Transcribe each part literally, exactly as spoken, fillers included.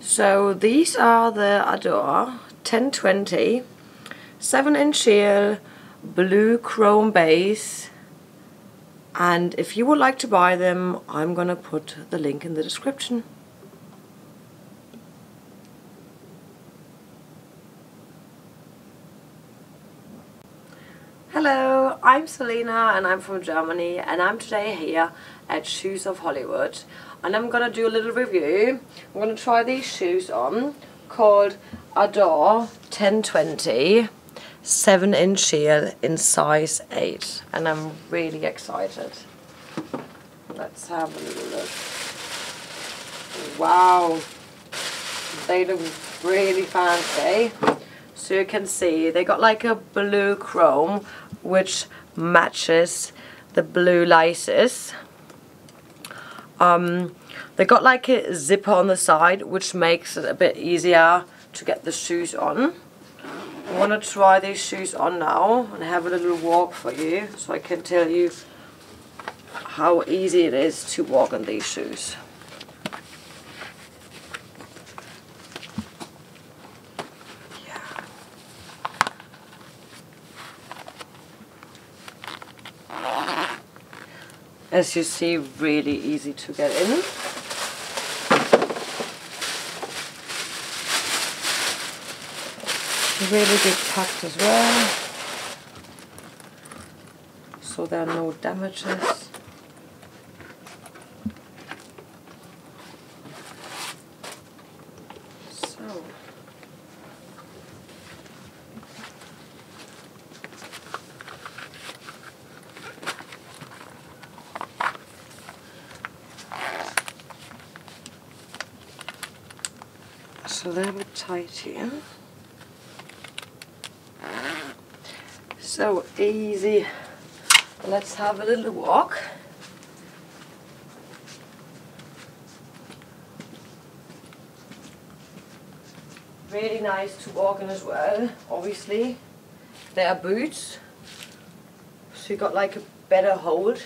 So these are the Adore ten twenty seven inch heel, blue chrome base, and if you would like to buy them, I'm gonna put the link in the description. Hello, I'm Celina and I'm from Germany, and I'm today here at Shoes of Hollywood, and I'm gonna do a little review. I'm gonna try these shoes on, called Adore ten twenty seven inch heel in size eight, and I'm really excited. Let's have a little look. Wow, they look really fancy. So you can see they got like a blue chrome which matches the blue laces. Um, they got like a zipper on the side which makes it a bit easier to get the shoes on. I want to try these shoes on now and have a little walk for you so I can tell you how easy it is to walk in these shoes. As you see, really easy to get in. Really good packed as well, so there are no damages. So. It's a little bit tight here. So easy. Let's have a little walk. Really nice to walk in as well, obviously. There are boots, so you got like a better hold.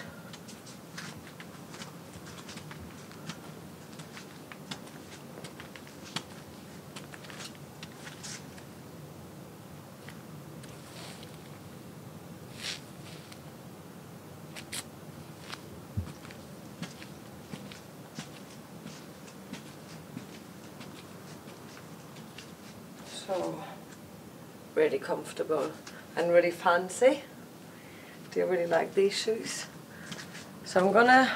So really comfortable and really fancy. Do you really like these shoes? So I'm gonna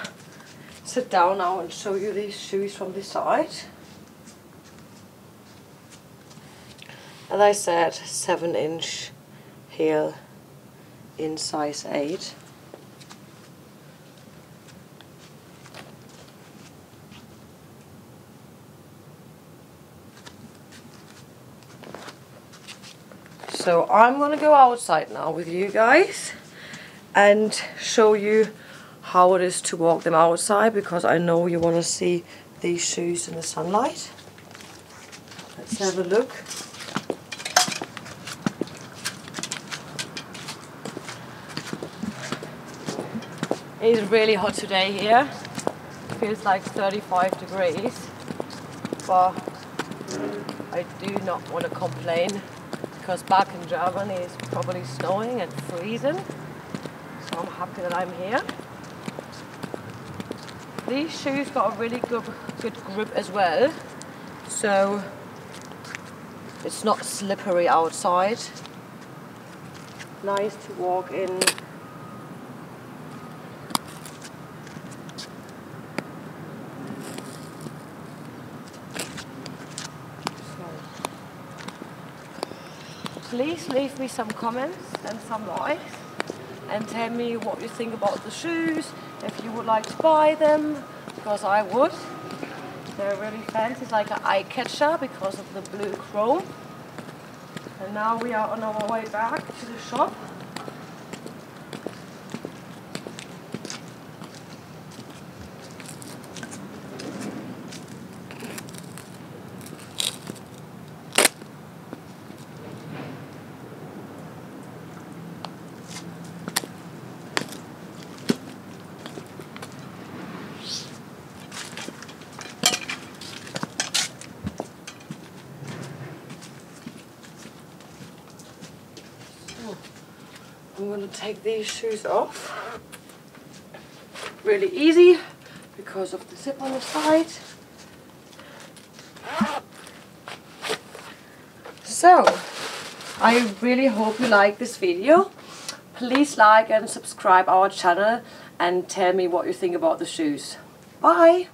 sit down now and show you these shoes from the side. As I said, seven inch heel in size eight. So I'm gonna go outside now with you guys and show you how it is to walk them outside, because I know you want to see these shoes in the sunlight. Let's have a look. It's really hot today here. It feels like thirty-five degrees, but I do not want to complain, because back in Germany it's probably snowing and freezing, so I'm happy that I'm here. These shoes got a really good, good grip as well, so it's not slippery outside. Nice to walk in. Please leave me some comments and some likes, and tell me what you think about the shoes, if you would like to buy them, because I would. They're really fancy, it's like an eye catcher because of the blue chrome. And now we are on our way back to the shop. I'm going to take these shoes off. Really easy because of the zip on the side. So, I really hope you like this video. Please like and subscribe our channel and tell me what you think about the shoes. Bye!